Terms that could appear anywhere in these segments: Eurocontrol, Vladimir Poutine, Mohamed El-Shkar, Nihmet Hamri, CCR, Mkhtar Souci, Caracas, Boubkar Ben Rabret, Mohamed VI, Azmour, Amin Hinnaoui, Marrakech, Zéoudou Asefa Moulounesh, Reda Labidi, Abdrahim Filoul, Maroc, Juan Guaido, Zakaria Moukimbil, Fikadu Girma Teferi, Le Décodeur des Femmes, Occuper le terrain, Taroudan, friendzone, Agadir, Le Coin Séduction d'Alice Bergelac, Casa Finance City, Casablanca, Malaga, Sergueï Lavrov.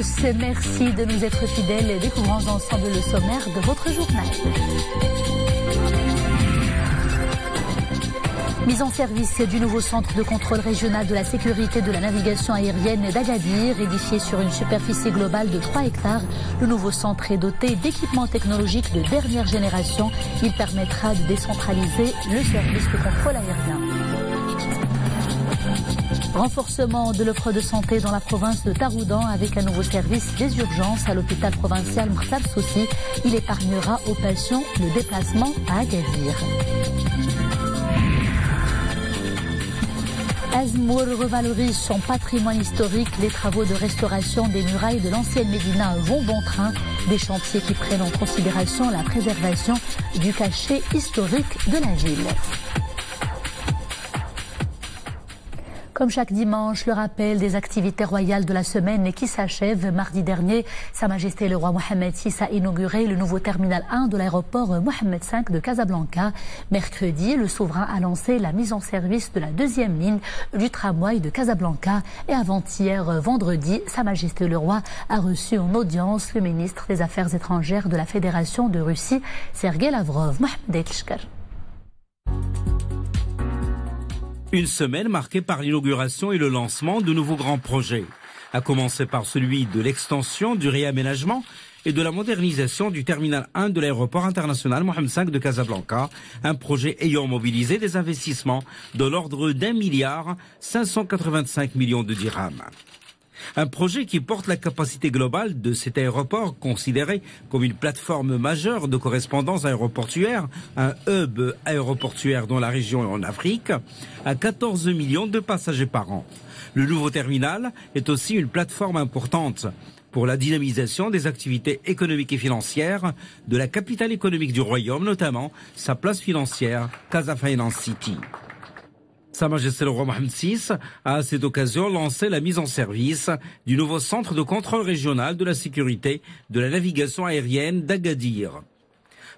tous, merci de nous être fidèles et découvrons ensemble le sommaire de votre journal. Mise en service du nouveau centre de contrôle régional de la sécurité de la navigation aérienne d'Agadir, édifié sur une superficie globale de 3 hectares. Le nouveau centre est doté d'équipements technologiques de dernière génération. Il permettra de décentraliser le service de contrôle aérien. Renforcement de l'offre de santé dans la province de Taroudan avec un nouveau service des urgences à l'hôpital provincial Mrtab Soussi. Il épargnera aux patients le déplacement à Agadir. Azmour revalorise son patrimoine historique. Les travaux de restauration des murailles de l'ancienne Médina vont bon train. Des chantiers qui prennent en considération la préservation du cachet historique de la ville. Comme chaque dimanche, le rappel des activités royales de la semaine qui s'achève mardi dernier. Sa Majesté le roi Mohamed VI a inauguré le nouveau terminal 1 de l'aéroport Mohamed V de Casablanca. Mercredi, le souverain a lancé la mise en service de la deuxième ligne du tramway de Casablanca. Et avant-hier, vendredi, Sa Majesté le roi a reçu en audience le ministre des Affaires étrangères de la Fédération de Russie, Sergueï Lavrov. Mohamed El-Shkar. Une semaine marquée par l'inauguration et le lancement de nouveaux grands projets, à commencer par celui de l'extension, du réaménagement et de la modernisation du terminal 1 de l'aéroport international Mohamed V de Casablanca, un projet ayant mobilisé des investissements de l'ordre d'1,585 milliard de dirhams. Un projet qui porte la capacité globale de cet aéroport, considéré comme une plateforme majeure de correspondance aéroportuaire, un hub aéroportuaire dans la région et en Afrique, à 14 millions de passagers par an. Le nouveau terminal est aussi une plateforme importante pour la dynamisation des activités économiques et financières de la capitale économique du Royaume, notamment sa place financière Casa Finance City. Sa Majesté le roi Mohamed VI a à cette occasion lancé la mise en service du nouveau centre de contrôle régional de la sécurité de la navigation aérienne d'Agadir,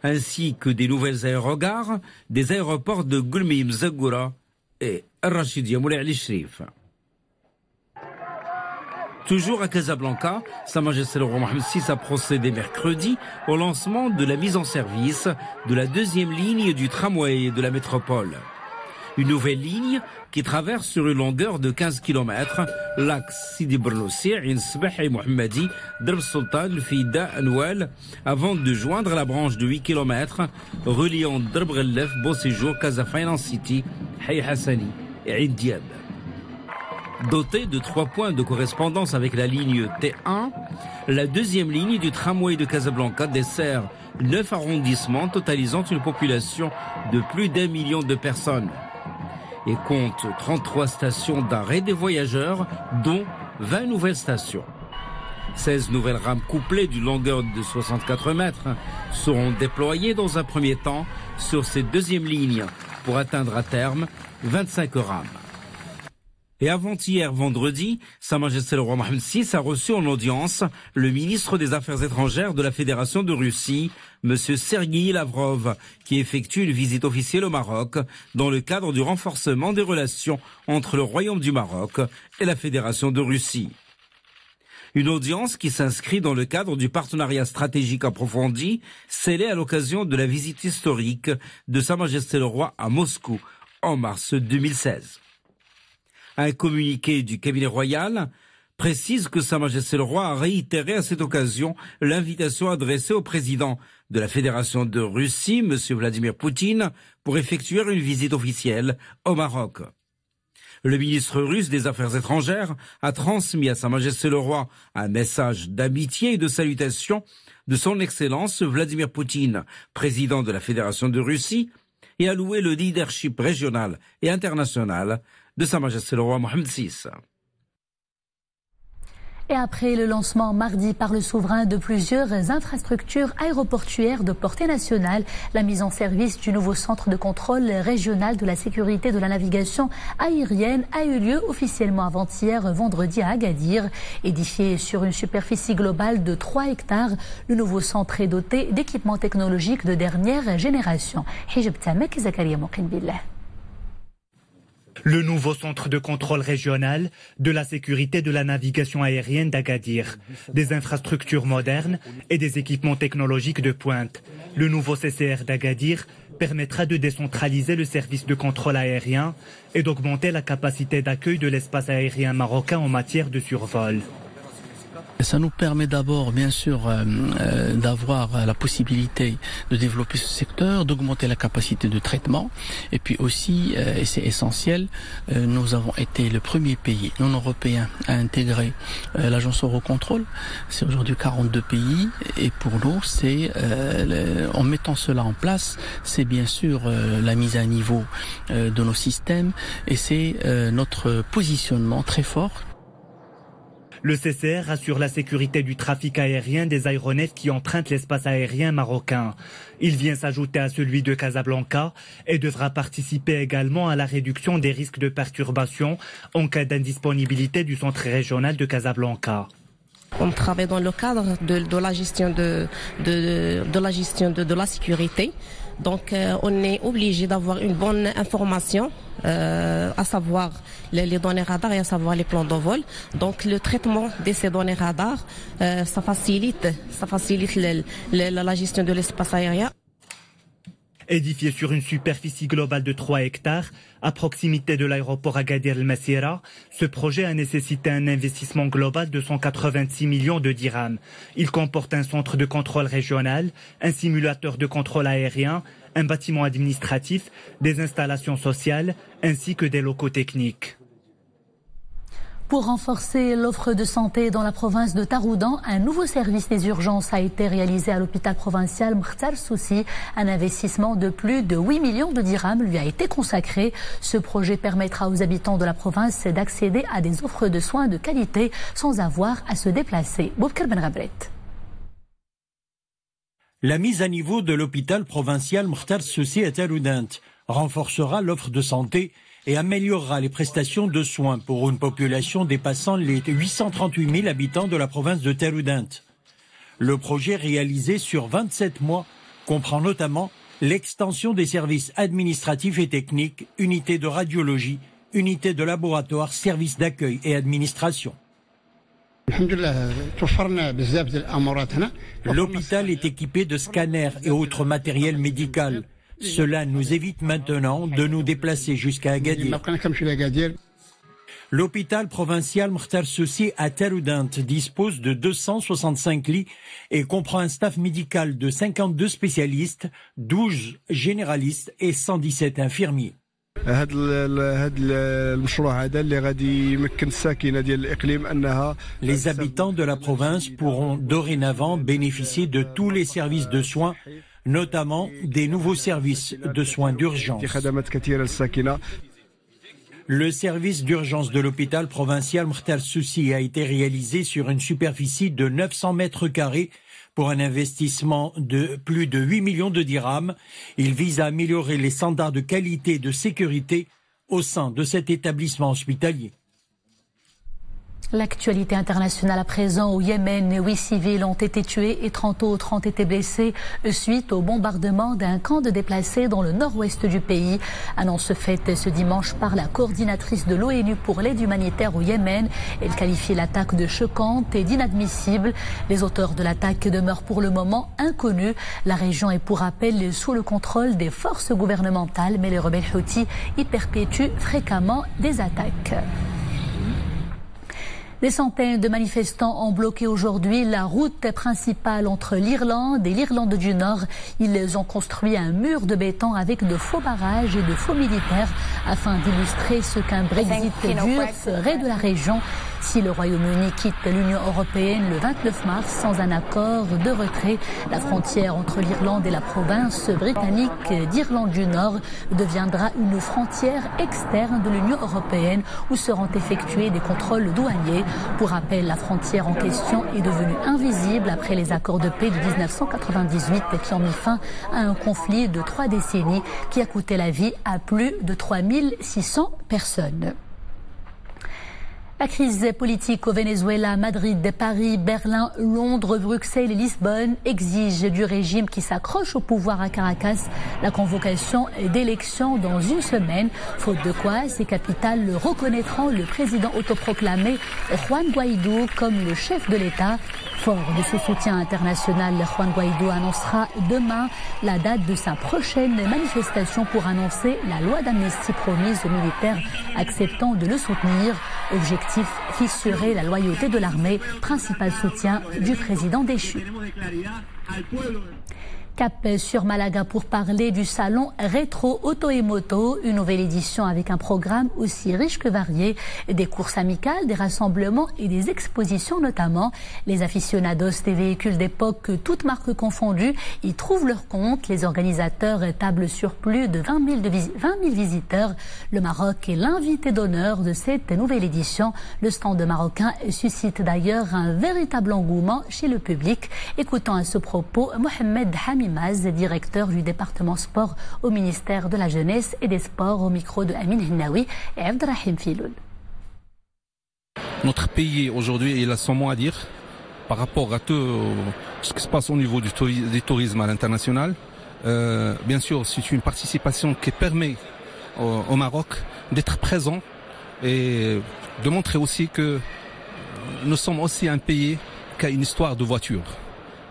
ainsi que des nouvelles aérogares des aéroports de Goulmi Mzagoura et Rachidia Moulay Ali Sherif. Toujours à Casablanca, Sa Majesté le roi Mohamed VI a procédé mercredi au lancement de la mise en service de la deuxième ligne du tramway de la métropole. Une nouvelle ligne qui traverse sur une longueur de 15 km l'axe Sidi Bernoussi, Ain Sebah et Mohammadi, Darb Sultan, Fida, Anoual, avant de joindre la branche de 8 km reliant Darb Ghellef, Beau Séjour, Casa Finance City, Hay Hassani et Ain Diab. Dotée de 3 points de correspondance avec la ligne T1, la deuxième ligne du tramway de Casablanca dessert 9 arrondissements totalisant une population de plus d'1 million de personnes et compte 33 stations d'arrêt des voyageurs, dont 20 nouvelles stations. 16 nouvelles rames couplées d'une longueur de 64 mètres seront déployées dans un premier temps sur cette deuxième ligne pour atteindre à terme 25 rames. Et avant-hier, vendredi, Sa Majesté le roi Mohamed VI a reçu en audience le ministre des Affaires étrangères de la Fédération de Russie, M. Sergueï Lavrov, qui effectue une visite officielle au Maroc dans le cadre du renforcement des relations entre le Royaume du Maroc et la Fédération de Russie. Une audience qui s'inscrit dans le cadre du partenariat stratégique approfondi, scellé à l'occasion de la visite historique de Sa Majesté le roi à Moscou en mars 2016. Un communiqué du cabinet royal précise que Sa Majesté le roi a réitéré à cette occasion l'invitation adressée au président de la Fédération de Russie, M. Vladimir Poutine, pour effectuer une visite officielle au Maroc. Le ministre russe des Affaires étrangères a transmis à Sa Majesté le roi un message d'amitié et de salutation de son Excellence Vladimir Poutine, président de la Fédération de Russie, et a loué le leadership régional et international de Sa Majesté le roi Mohamed VI. Et après le lancement mardi par le souverain de plusieurs infrastructures aéroportuaires de portée nationale, la mise en service du nouveau centre de contrôle régional de la sécurité de la navigation aérienne a eu lieu officiellement avant-hier, vendredi à Agadir. Édifié sur une superficie globale de 3 hectares, le nouveau centre est doté d'équipements technologiques de dernière génération. Zakaria Moukimbil. Le nouveau centre de contrôle régional de la sécurité de la navigation aérienne d'Agadir, des infrastructures modernes et des équipements technologiques de pointe. Le nouveau CCR d'Agadir permettra de décentraliser le service de contrôle aérien et d'augmenter la capacité d'accueil de l'espace aérien marocain en matière de survol. Ça nous permet d'abord, bien sûr, d'avoir la possibilité de développer ce secteur, d'augmenter la capacité de traitement. Et puis aussi, et c'est essentiel, nous avons été le premier pays non européen à intégrer l'agence Eurocontrol. C'est aujourd'hui 42 pays. Et pour nous, c'est en mettant cela en place, c'est bien sûr la mise à niveau de nos systèmes et c'est notre positionnement très fort. Le CCR assure la sécurité du trafic aérien des aéronefs qui empruntent l'espace aérien marocain. Il vient s'ajouter à celui de Casablanca et devra participer également à la réduction des risques de perturbation en cas d'indisponibilité du centre régional de Casablanca. On travaille dans le cadre de la gestion de la sécurité. Donc on est obligé d'avoir une bonne information, à savoir les données radars et à savoir les plans de vol. Donc le traitement de ces données radars, ça facilite la gestion de l'espace aérien. Édifié sur une superficie globale de 3 hectares, à proximité de l'aéroport Agadir El-Massira, ce projet a nécessité un investissement global de 186 millions de dirhams. Il comporte un centre de contrôle régional, un simulateur de contrôle aérien, un bâtiment administratif, des installations sociales ainsi que des locaux techniques. Pour renforcer l'offre de santé dans la province de Taroudan, un nouveau service des urgences a été réalisé à l'hôpital provincial Mkhtar Souci. Un investissement de plus de 8 millions de dirhams lui a été consacré. Ce projet permettra aux habitants de la province d'accéder à des offres de soins de qualité sans avoir à se déplacer. Boubkar Ben Rabret. La mise à niveau de l'hôpital provincial Mkhtar Souci à Taroudan renforcera l'offre de santé et améliorera les prestations de soins pour une population dépassant les 838 000 habitants de la province de Taroudan. Le projet réalisé sur 27 mois comprend notamment l'extension des services administratifs et techniques, unités de radiologie, unités de laboratoire, services d'accueil et administration. L'hôpital est équipé de scanners et autres matériels médicaux. Cela nous évite maintenant de nous déplacer jusqu'à Agadir. L'hôpital provincial Mkhtar Souci à Taroudan dispose de 265 lits et comprend un staff médical de 52 spécialistes, 12 généralistes et 117 infirmiers. Les habitants de la province pourront dorénavant bénéficier de tous les services de soins, notamment des nouveaux services de soins d'urgence. Le service d'urgence de l'hôpital provincial Mkhtar Souci a été réalisé sur une superficie de 900 mètres carrés pour un investissement de plus de 8 millions de dirhams. Il vise à améliorer les standards de qualité et de sécurité au sein de cet établissement hospitalier. L'actualité internationale à présent au Yémen, 8 civils ont été tués et 30 autres ont été blessés suite au bombardement d'un camp de déplacés dans le nord-ouest du pays. Annonce faite ce dimanche par la coordinatrice de l'ONU pour l'aide humanitaire au Yémen. Elle qualifie l'attaque de choquante et d'inadmissible. Les auteurs de l'attaque demeurent pour le moment inconnus. La région est pour rappel sous le contrôle des forces gouvernementales, mais les rebelles Houthis y perpétuent fréquemment des attaques. Des centaines de manifestants ont bloqué aujourd'hui la route principale entre l'Irlande et l'Irlande du Nord. Ils ont construit un mur de béton avec de faux barrages et de faux militaires afin d'illustrer ce qu'un Brexit dur ferait de la région si le Royaume-Uni quitte l'Union européenne le 29 mars sans un accord de retrait. La frontière entre l'Irlande et la province britannique d'Irlande du Nord deviendra une frontière externe de l'Union européenne où seront effectués des contrôles douaniers. Pour rappel, la frontière en question est devenue invisible après les accords de paix de 1998 qui ont mis fin à un conflit de 3 décennies qui a coûté la vie à plus de 3600 personnes. La crise politique au Venezuela, Madrid, Paris, Berlin, Londres, Bruxelles et Lisbonne exigent du régime qui s'accroche au pouvoir à Caracas la convocation d'élections dans une semaine, faute de quoi ces capitales reconnaîtront le président autoproclamé Juan Guaido comme le chef de l'État. Fort de ce soutien international, Juan Guaido annoncera demain la date de sa prochaine manifestation pour annoncer la loi d'amnistie promise aux militaires acceptant de le soutenir. Objectif, fissurer la loyauté de l'armée, principal soutien du président déchu. Cap sur Malaga pour parler du salon Rétro Auto et Moto, une nouvelle édition avec un programme aussi riche que varié, des courses amicales, des rassemblements et des expositions notamment. Les aficionados des véhicules d'époque, toutes marques confondues, y trouvent leur compte. Les organisateurs tablent sur plus de 20 000 visiteurs. Le Maroc est l'invité d'honneur de cette nouvelle édition. Le stand marocain suscite d'ailleurs un véritable engouement chez le public. Écoutons à ce propos Mohamed VI, directeur du département sport au ministère de la Jeunesse et des Sports, au micro de Amin Hinnaoui et Abdrahim Filoul. Notre pays aujourd'hui, il a son mot à dire par rapport à tout ce qui se passe au niveau du tourisme à l'international. Bien sûr, c'est une participation qui permet au Maroc d'être présent et de montrer aussi que nous sommes aussi un pays qui a une histoire de voiture.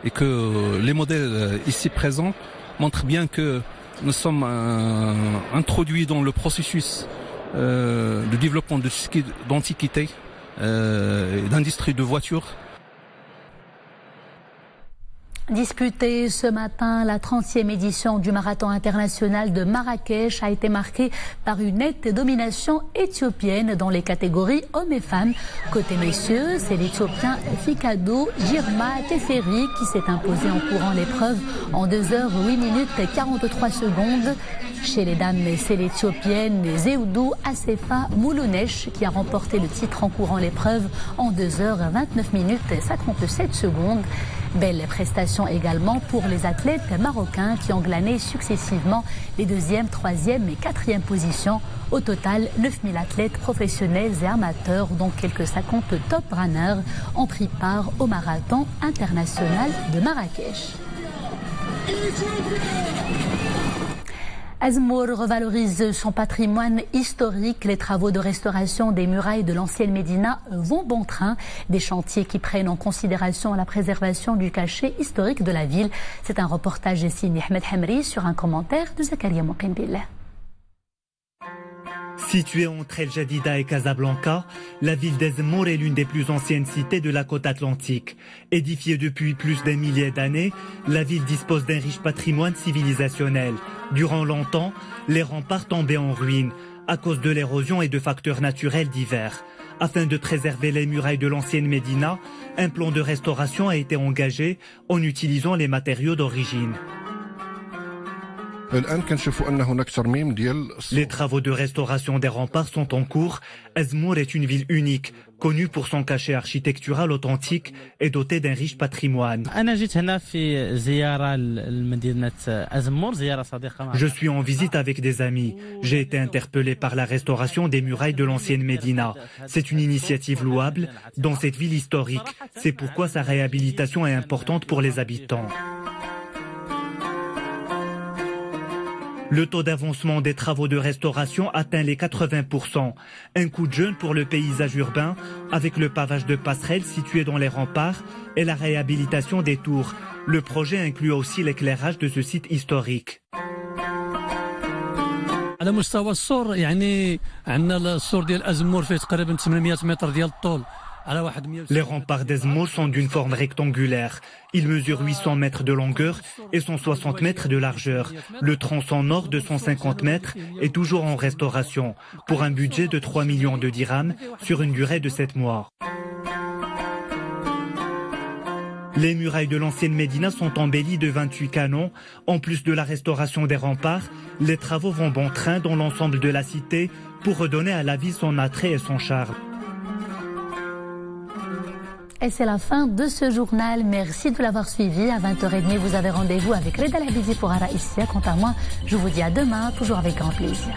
Et que les modèles ici présents montrent bien que nous sommes introduits dans le processus de développement d'antiquité, d'industrie de voitures. Disputée ce matin, la 30e édition du marathon international de Marrakech a été marquée par une nette domination éthiopienne dans les catégories hommes et femmes. Côté messieurs, c'est l'Éthiopien Fikadu Girma Teferi qui s'est imposé en courant l'épreuve en 2 h 8 min 43 s. Chez les dames, c'est l'Éthiopienne Zéoudou Asefa Moulounesh qui a remporté le titre en courant l'épreuve en 2 h 29 min 57 s. Belle prestation également pour les athlètes marocains qui ont glané successivement les 2e, 3e et 4e positions. Au total, 9000 athlètes professionnels et amateurs, dont quelques 50 top runners, ont pris part au marathon international de Marrakech. Azmour revalorise son patrimoine historique. Les travaux de restauration des murailles de l'ancienne Médina vont bon train. Des chantiers qui prennent en considération la préservation du cachet historique de la ville. C'est un reportage signé Nihmet Hamri sur un commentaire de Zakaria Moukimbil. Située entre El Jadida et Casablanca, la ville d'Azmour est l'une des plus anciennes cités de la côte atlantique. Édifiée depuis plus d'un millier d'années, la ville dispose d'un riche patrimoine civilisationnel. Durant longtemps, les remparts tombaient en ruine à cause de l'érosion et de facteurs naturels divers. Afin de préserver les murailles de l'ancienne Médina, un plan de restauration a été engagé en utilisant les matériaux d'origine. Les travaux de restauration des remparts sont en cours. Azmour est une ville unique, connue pour son cachet architectural authentique et dotée d'un riche patrimoine. Je suis en visite avec des amis. J'ai été interpellé par la restauration des murailles de l'ancienne Médina. C'est une initiative louable dans cette ville historique. C'est pourquoi sa réhabilitation est importante pour les habitants. Le taux d'avancement des travaux de restauration atteint les 80 %. Un coup de jeune pour le paysage urbain, avec le pavage de passerelles situées dans les remparts et la réhabilitation des tours. Le projet inclut aussi l'éclairage de ce site historique. Les remparts d'Azmour sont d'une forme rectangulaire. Ils mesurent 800 mètres de longueur et 160 mètres de largeur. Le tronçon nord de 150 mètres est toujours en restauration, pour un budget de 3 millions de dirhams sur une durée de 7 mois. Les murailles de l'ancienne Médina sont embellies de 28 canons. En plus de la restauration des remparts, les travaux vont bon train dans l'ensemble de la cité pour redonner à la ville son attrait et son charme. Et c'est la fin de ce journal. Merci de l'avoir suivi. À 20 h 30, vous avez rendez-vous avec Reda Labidi pour Ara Issia. Quant à moi, je vous dis à demain, toujours avec grand plaisir.